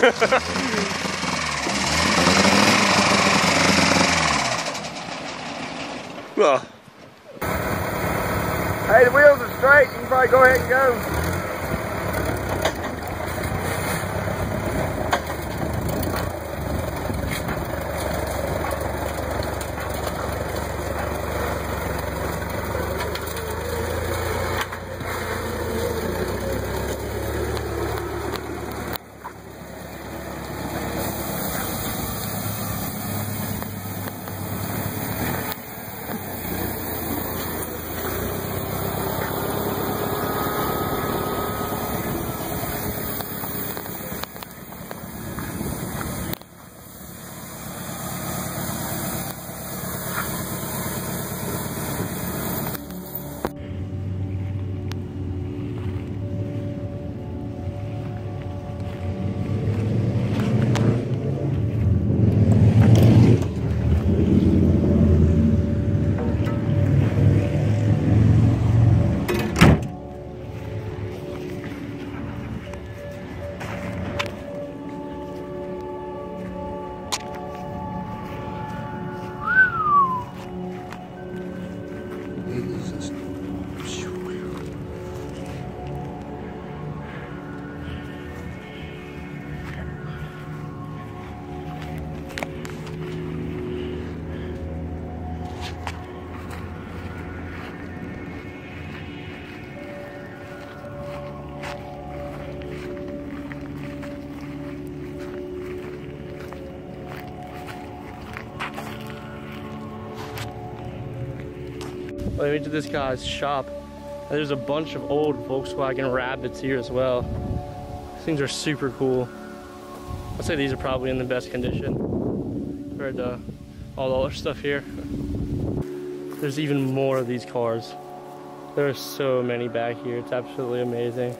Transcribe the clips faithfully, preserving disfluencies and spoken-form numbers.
Well. Hey, the wheels are straight, you can probably go ahead and go. I went to this guy's shop, and there's a bunch of old Volkswagen Rabbits here as well. These things are super cool. I'd say these are probably in the best condition compared to all the other stuff here. There's even more of these cars. There are so many back here, it's absolutely amazing.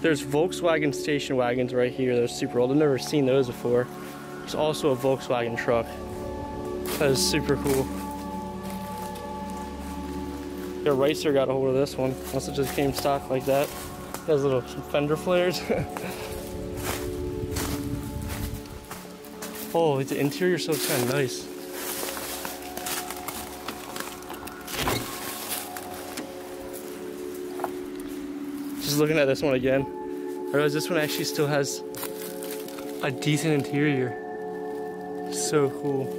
There's Volkswagen station wagons right here, they're super old. I've never seen those before. There's also a Volkswagen truck. That is super cool. The racer got a hold of this one. Unless it just came stock like that. It has little fender flares. Oh, the interior so kind of nice. Just looking at this one again, I realize this one actually still has a decent interior. So cool.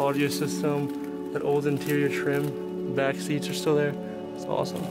Audio system, that old interior trim, back seats are still there. It's awesome.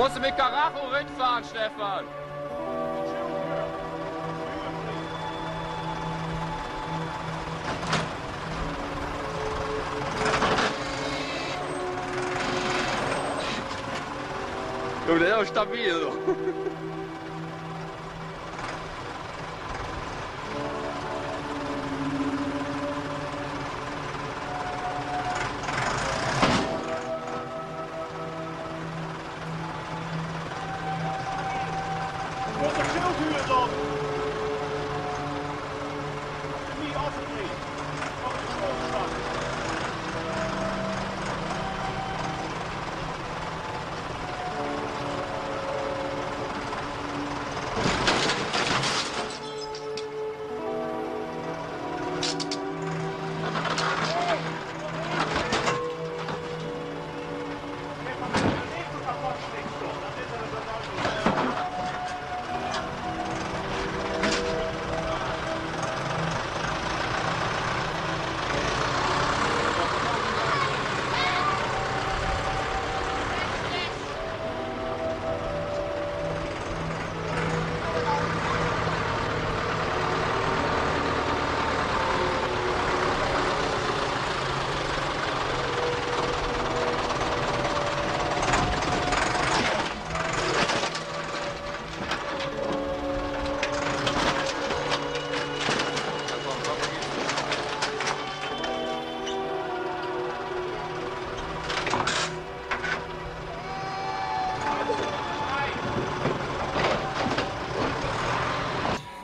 musst du mit Karacho rückfahren, Stefan. Der ist auch stabil.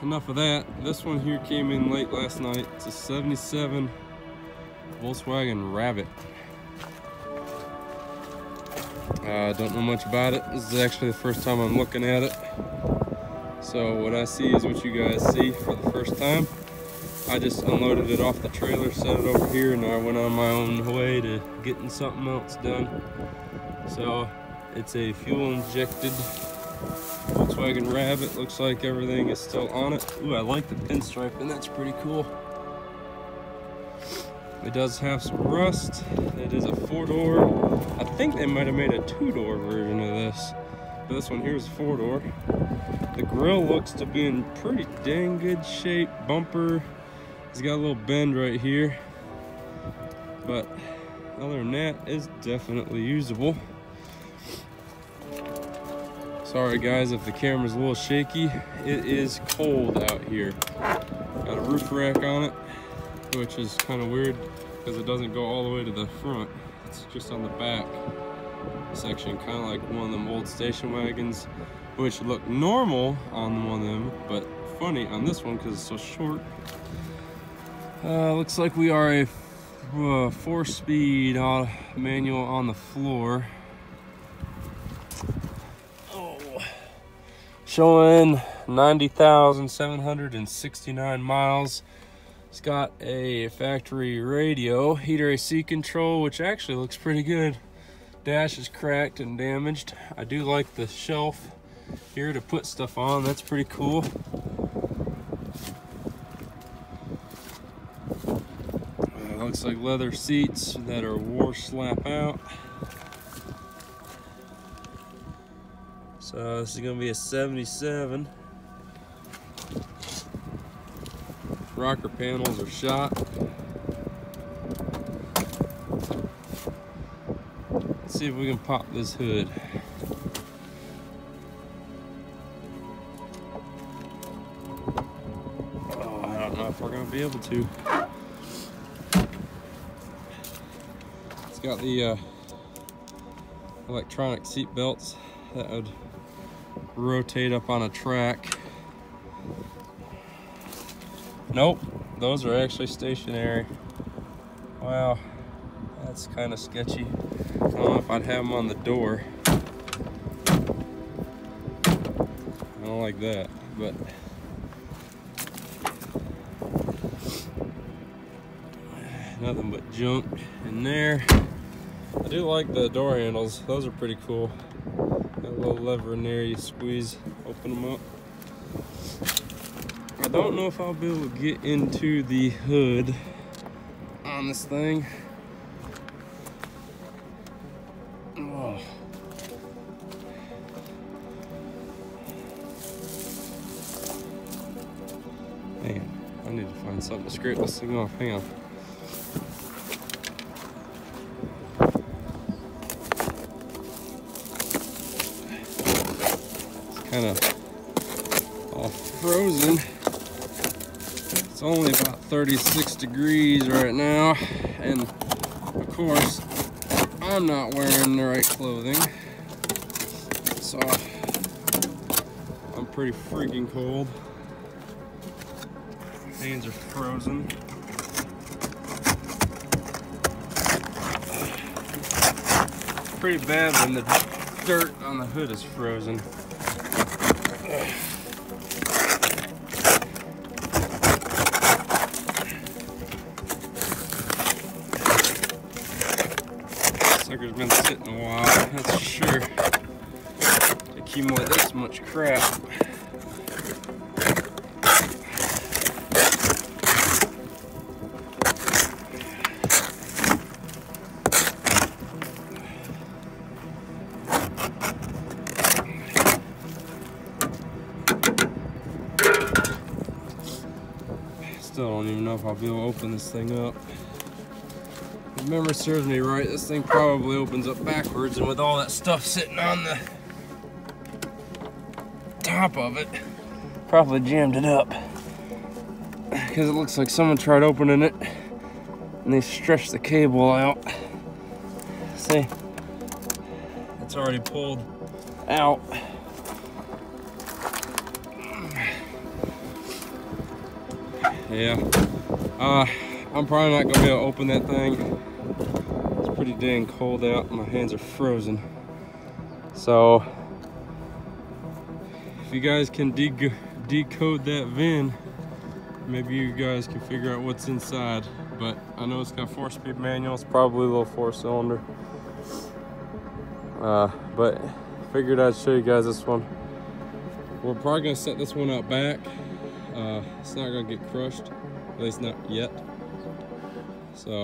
Enough of that. This one here came in late last night. It's a seventy-seven Volkswagen Rabbit. I uh, don't know much about it. This is actually the first time I'm looking at it. So what I see is what you guys see for the first time. I just unloaded it off the trailer, set it over here, and I went on my own way to getting something else done. So it's a fuel injected Volkswagen Rabbit. Looks like everything is still on it. Ooh, I like the pinstripe, and that's pretty cool. It does have some rust. It is a four-door. I think they might have made a two-door version of this, but this one here is a four-door. The grill looks to be in pretty dang good shape. Bumper, it's got a little bend right here, but other than that, it's definitely usable. Sorry guys if the camera's a little shaky. It is cold out here. Got a roof rack on it, which is kind of weird because it doesn't go all the way to the front. It's just on the back section, kind of like one of them old station wagons, which look normal on one of them, but funny on this one because it's so short. Uh, looks like we are a uh, four-speed manual on the floor. Showing ninety thousand seven hundred sixty-nine miles. It's got a factory radio, heater A C control, which actually looks pretty good. Dash is cracked and damaged. I do like the shelf here to put stuff on. That's pretty cool. Uh, looks like leather seats that are war slap out. So this is going to be a seventy-seven. Rocker panels are shot. Let's see if we can pop this hood. Oh, I don't know if we're going to be able to. It's got the uh, electronic seat belts that would rotate up on a track. Nope, those are actually stationary. Wow, that's kind of sketchy. I don't know if I'd have them on the door. I don't like that, but nothing but junk in there. I do like the door handles. Those are pretty cool. Got a little lever in there, you squeeze, open them up. I don't know if I'll be able to get into the hood on this thing. Oh. Hang on. I need to find something to screw this thing off. Hang on. It's kind of all frozen. It's only about thirty-six degrees right now. And of course, I'm not wearing the right clothing. So I'm pretty freaking cold. Hands are frozen. It's pretty bad when the dirt on the hood is frozen. Sucker's been sitting a while, that's for sure. To accumulate this much crap. Still don't even know if I'll be able to open this thing up. If memory serves me right, this thing probably opens up backwards, and with all that stuff sitting on the top of it, probably jammed it up. Because it looks like someone tried opening it and they stretched the cable out. See? It's already pulled out. Yeah, uh, I'm probably not going to be able to open that thing. It's pretty dang cold out. My hands are frozen. So, if you guys can de decode that V I N, maybe you guys can figure out what's inside. But I know it's got four-speed manual. It's probably a little four-cylinder. Uh, but figured I'd show you guys this one. We're probably going to set this one out back. Uh, it's not gonna get crushed, at least not yet. So.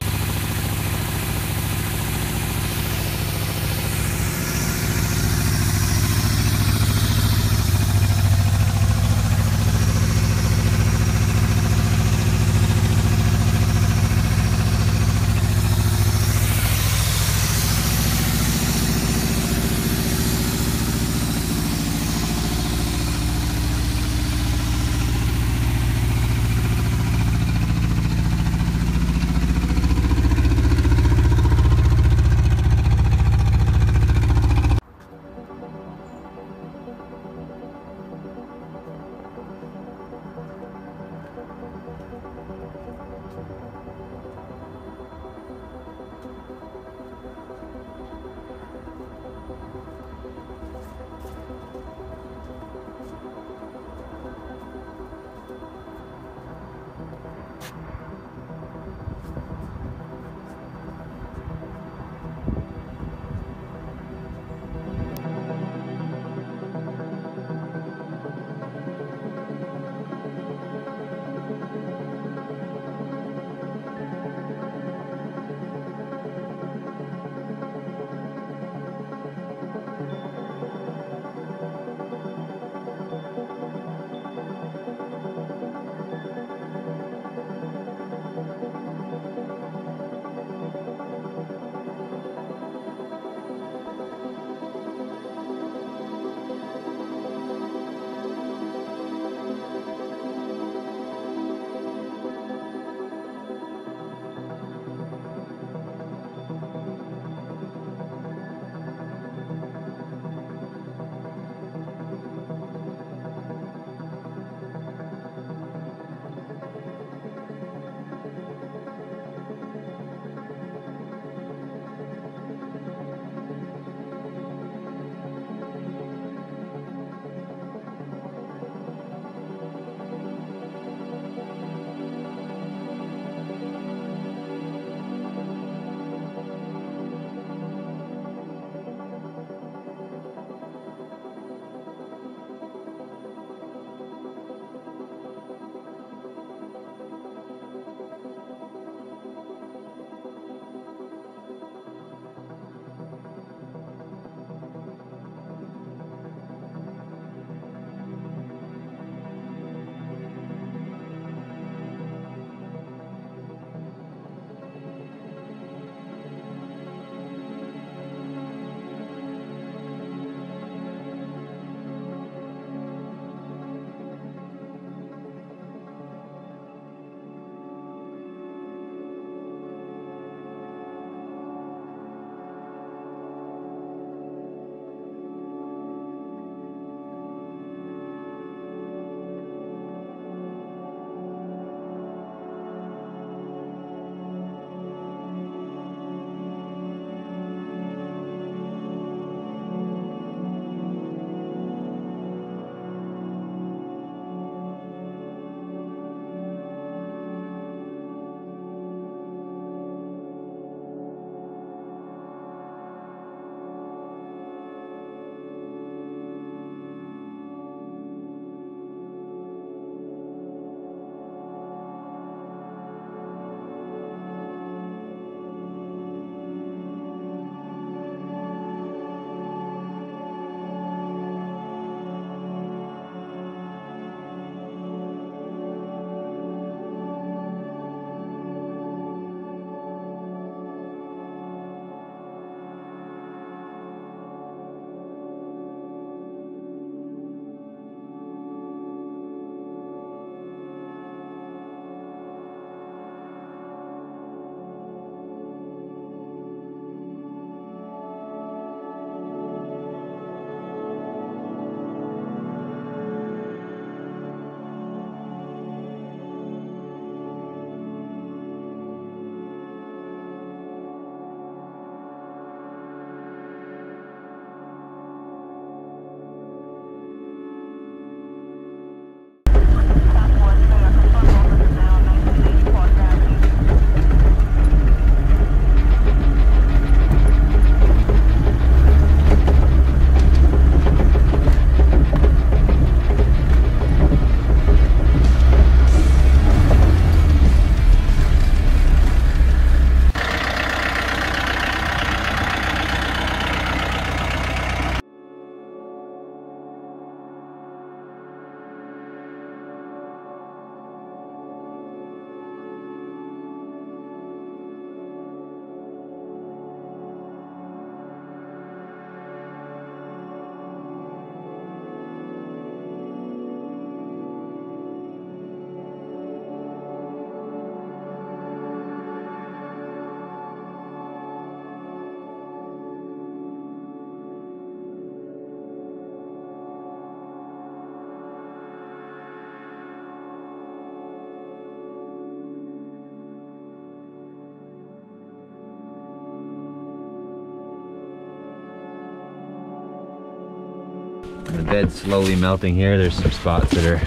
The bed's slowly melting here. There's some spots that are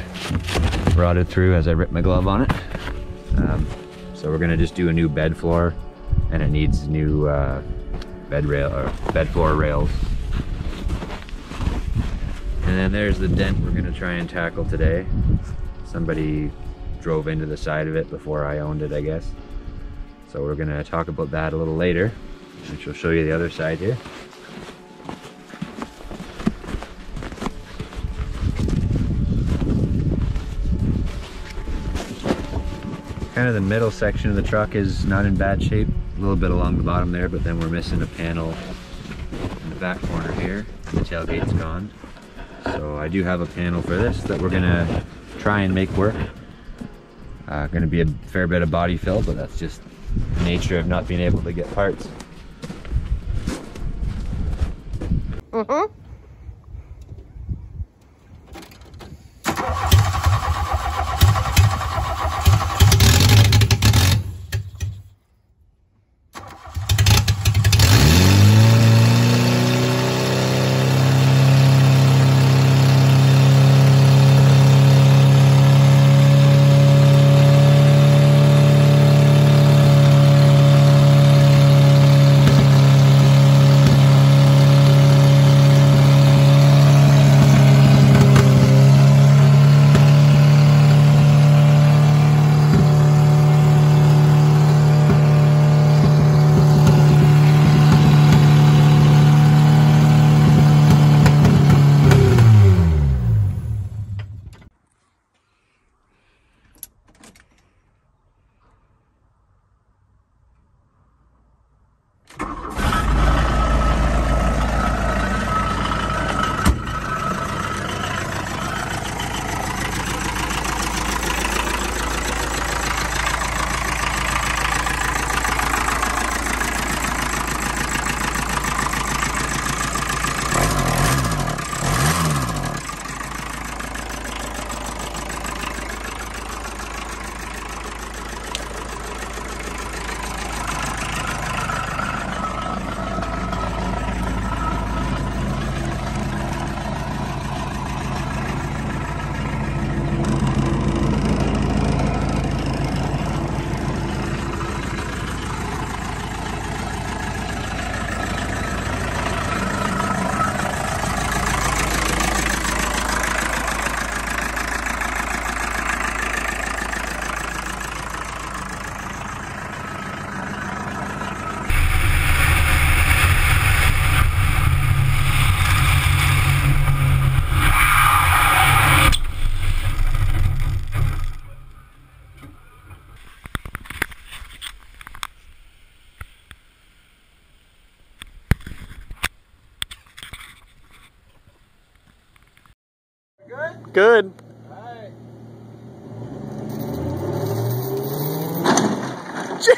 rotted through as I rip my glove on it. Um, so we're gonna just do a new bed floor, and it needs new uh, bed rail or bed floor rails. And then there's the dent we're gonna try and tackle today. Somebody drove into the side of it before I owned it, I guess. So we're gonna talk about that a little later, which will show you the other side here. Kind of the middle section of the truck is not in bad shape. A little bit along the bottom there, but then we're missing a panel in the back corner here. The tailgate's gone. So I do have a panel for this that we're gonna try and make work. Uh, gonna be a fair bit of body fill, but that's just the nature of not being able to get parts. Mm-hmm. Good. All right. Yeah!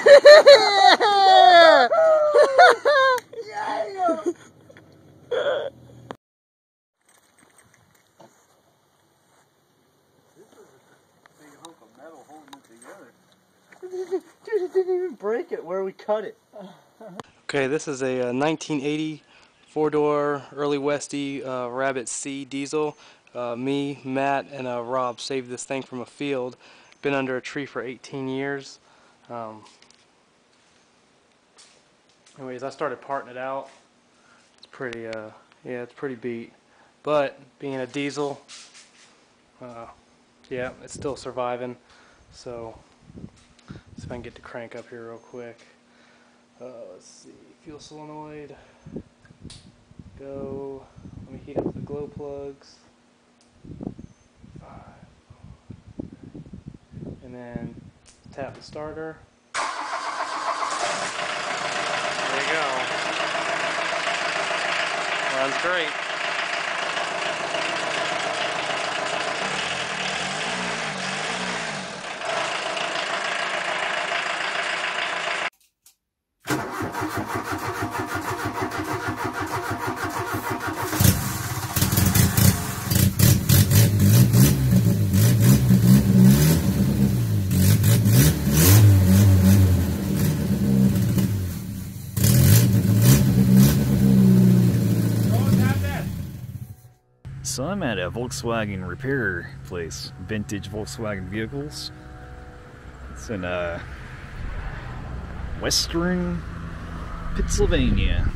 Yeah! This is a big hunk of metal holding it together. Dude, it didn't even break it where we cut it. Okay, this is a uh, nineteen eighty four-door early Westy uh, Rabbit C diesel. Uh, me, Matt, and uh, Rob saved this thing from a field. Been under a tree for eighteen years. Um, anyways, I started parting it out. It's pretty, uh, yeah, it's pretty beat. But being a diesel, uh, yeah, it's still surviving. So let's see if I can get the crank up here real quick. Uh, let's see, fuel solenoid. Go. Let me heat up the glow plugs. And then tap the starter. There you go. Runs great. Don't have that. So I'm at a Volkswagen repair place, vintage Volkswagen vehicles. It's in uh, Western Pennsylvania.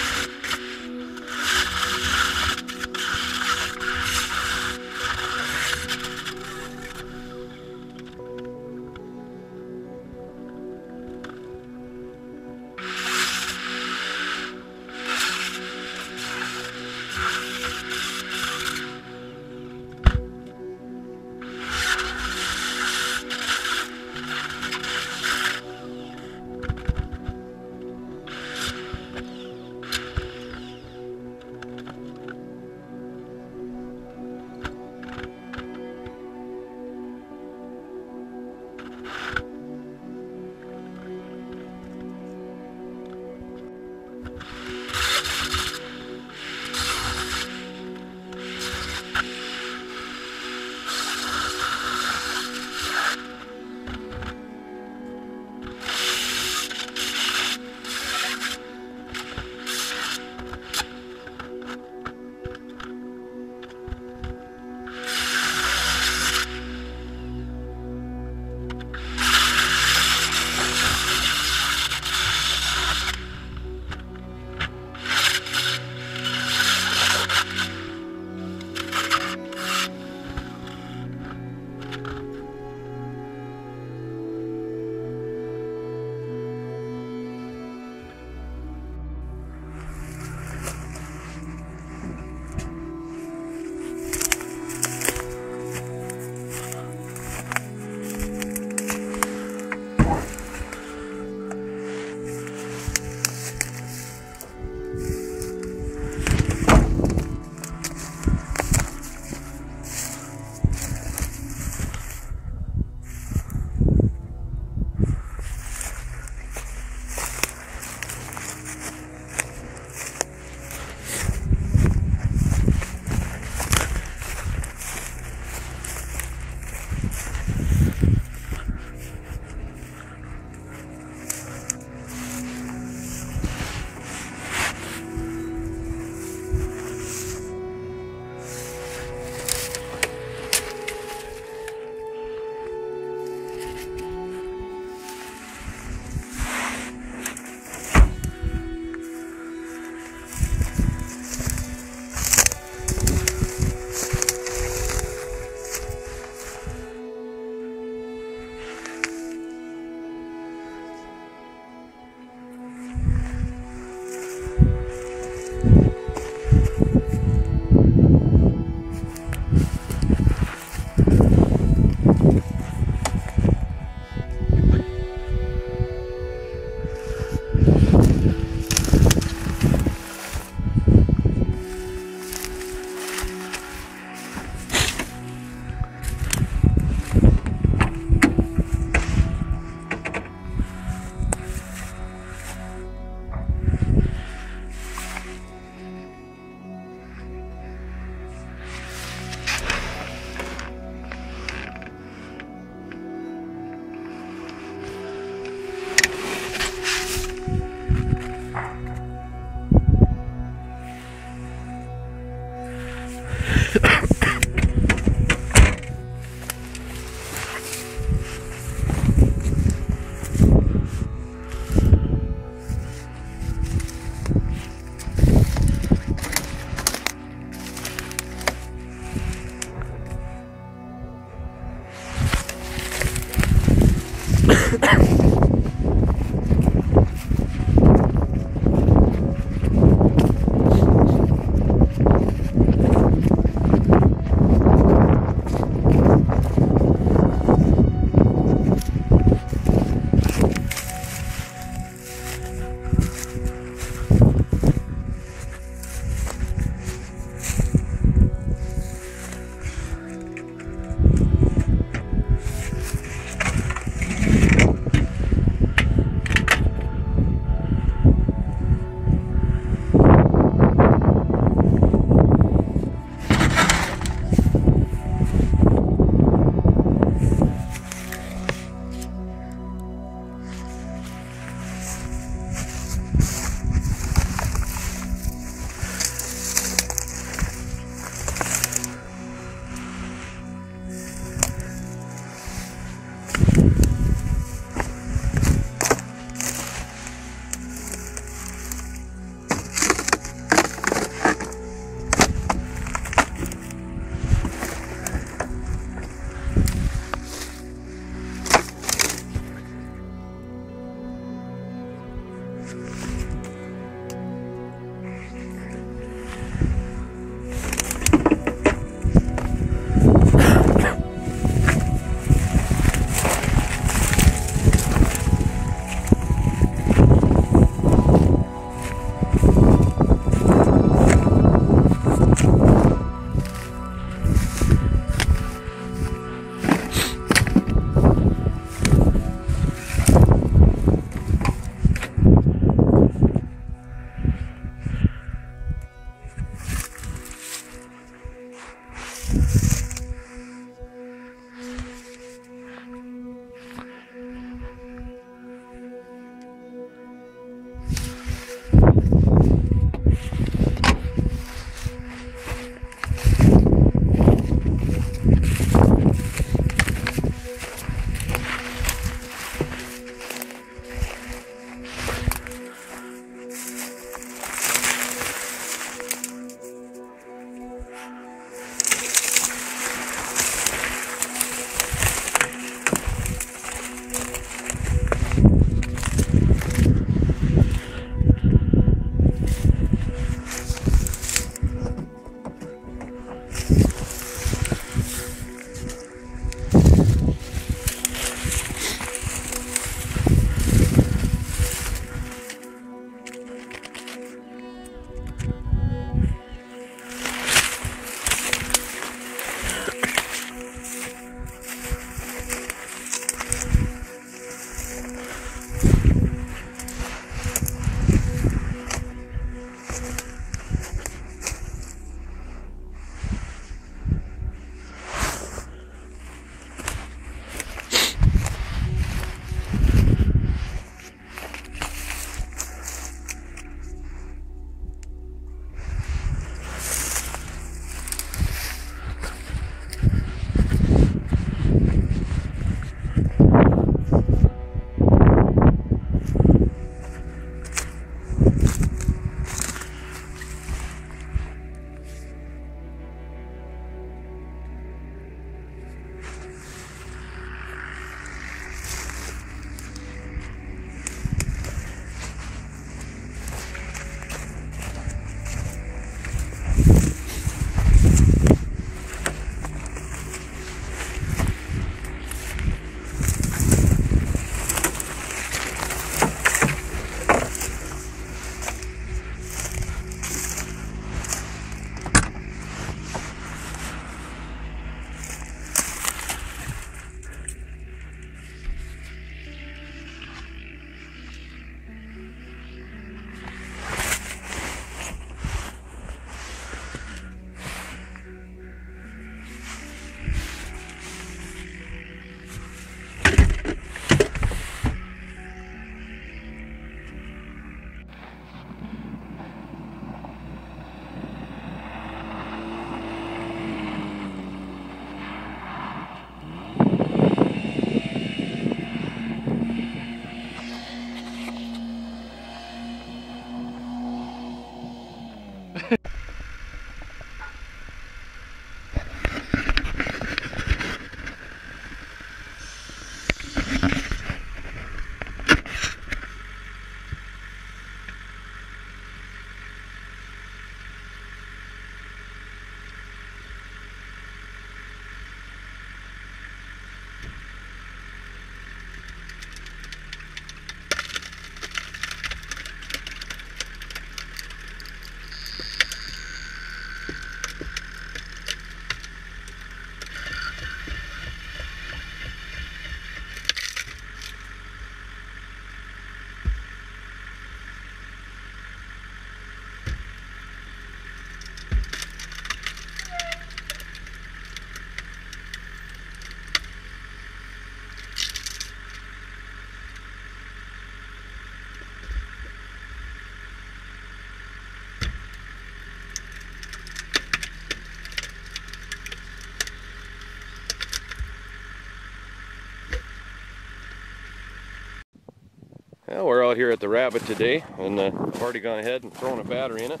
Well, we're out here at the Rabbit today, and uh, I've already gone ahead and thrown a battery in it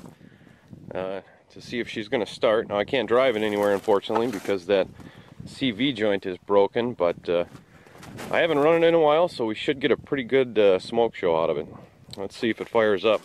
uh, to see if she's going to start. Now, I can't drive it anywhere, unfortunately, because that C V joint is broken, but uh, I haven't run it in a while, so we should get a pretty good uh, smoke show out of it. Let's see if it fires up.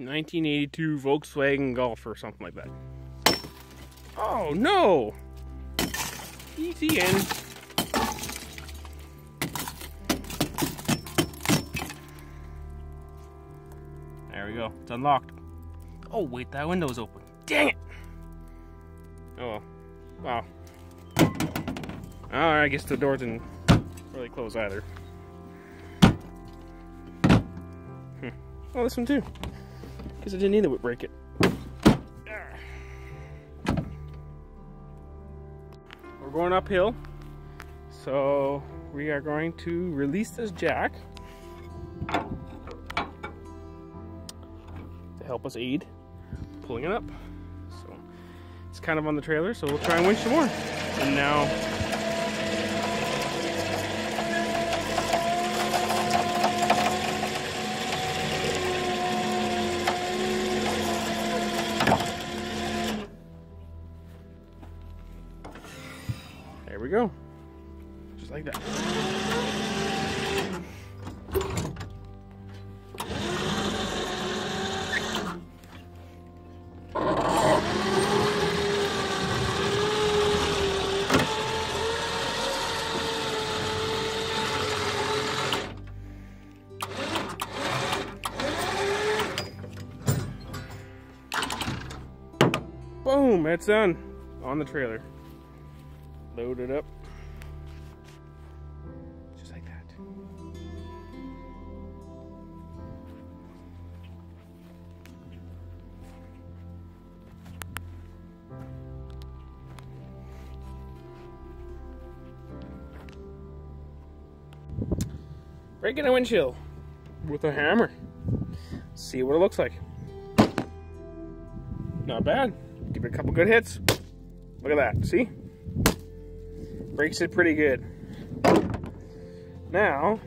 nineteen eighty-two Volkswagen Golf or something like that. Oh no! Easy in. There we go. It's unlocked. Oh wait, that window's open. Dang it! Oh well. Wow. Alright, I guess the door didn't really close either. Hmm. Oh, this one too. Because I didn't either would break it. We're going uphill, so we are going to release this jack to help us aid pulling it up. So it's kind of on the trailer, so we'll try and winch some more. And now go just like that. Boom, that's done on the trailer. Load it up, just like that. Breaking a windshield with a hammer. See what it looks like. Not bad. Give it a couple good hits. Look at that. See? Breaks it pretty good. Now,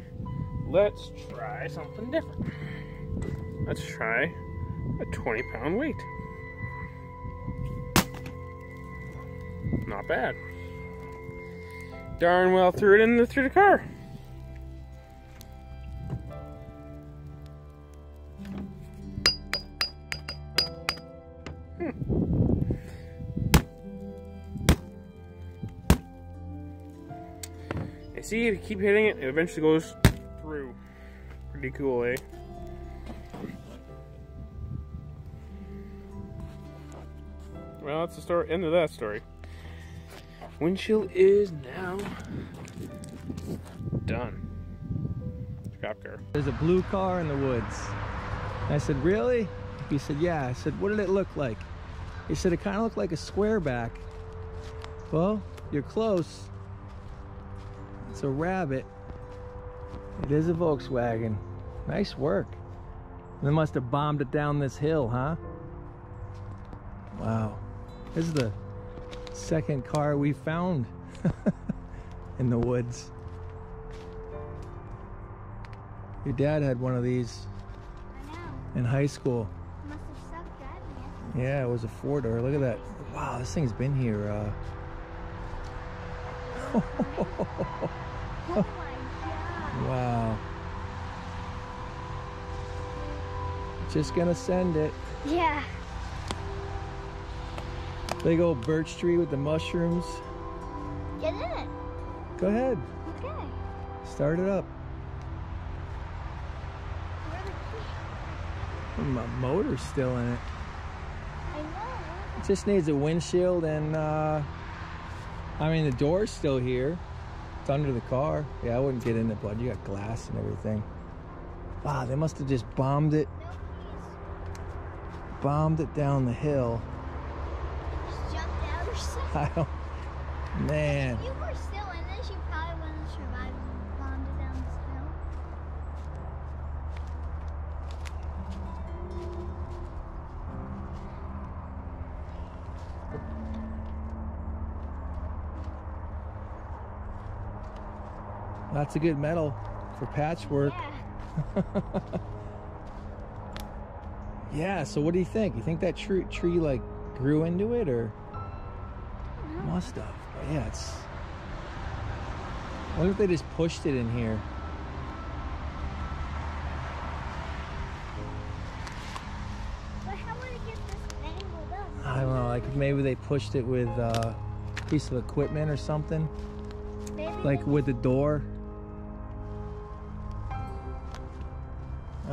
let's try something different. Let's try a twenty pound weight. Not bad. Darn well threw it in the, through the car. See, if you keep hitting it, it eventually goes through. Pretty cool, eh? Well, that's the story, end of that story. Windshield is now done. Scrap car. There's a blue car in the woods. I said, really? He said, yeah. I said, what did it look like? He said it kind of looked like a square back. Well, you're close. It's a Rabbit. It is a Volkswagen. Nice work. They must have bombed it down this hill, huh? Wow. This is the second car we found in the woods. Your dad had one of these in high school. It must have sucked driving it. Yeah, it was a four-door. Look at that. Wow, this thing's been here. Uh... Oh my God. Wow. Just gonna send it. Yeah. Big old birch tree with the mushrooms. Get in it. Go ahead. Okay. Start it up. My motor's still in it. I know. It just needs a windshield and, uh, I mean, the door's still here. It's under the car. Yeah, I wouldn't get in it, bud. You got glass and everything. Wow, they must have just bombed it. No, please. Bombed it down the hill. It just jumped out or something. I don't, man. If you were still in this, you probably wouldn't survive if you bombed it down this hill. Lots of good metal for patchwork. Yeah. Yeah, so what do you think? You think that tree, tree like grew into it, or? No. Must have. But yeah, it's. I wonder if they just pushed it in here. But how would it get this angled up? I don't know, like maybe they pushed it with uh, a piece of equipment or something. Maybe like with the door.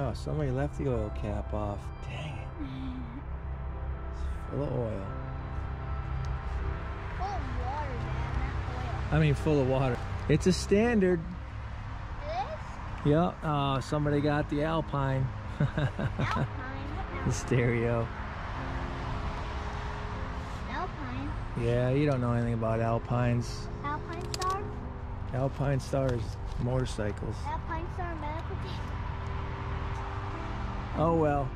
Oh, somebody left the oil cap off. Dang it. It's full of oil. Full of water, man. Not oil. I mean, full of water. It's a standard. It is? Yeah. Oh, somebody got the Alpine. Alpine? The stereo. Alpine? Yeah, you don't know anything about Alpines. Alpinestars? Alpinestars motorcycles. Alpinestar medical team. Oh well.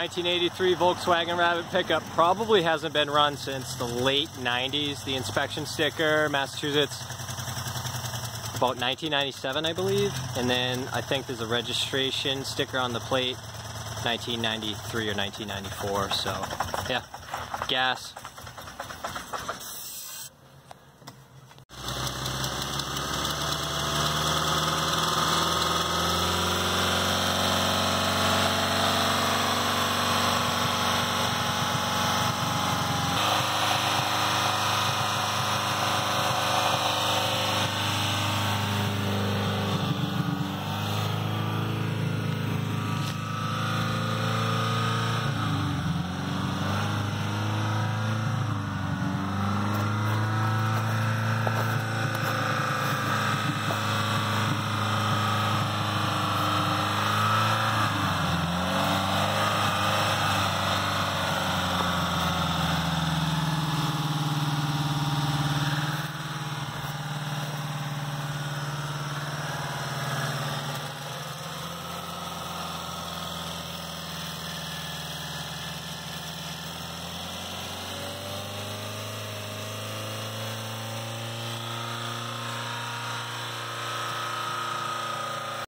nineteen eighty-three Volkswagen Rabbit pickup, probably hasn't been run since the late nineties. The inspection sticker, Massachusetts, about nineteen ninety-seven, I believe. And then I think there's a registration sticker on the plate, nineteen ninety-three or nineteen ninety-four. So yeah, gas.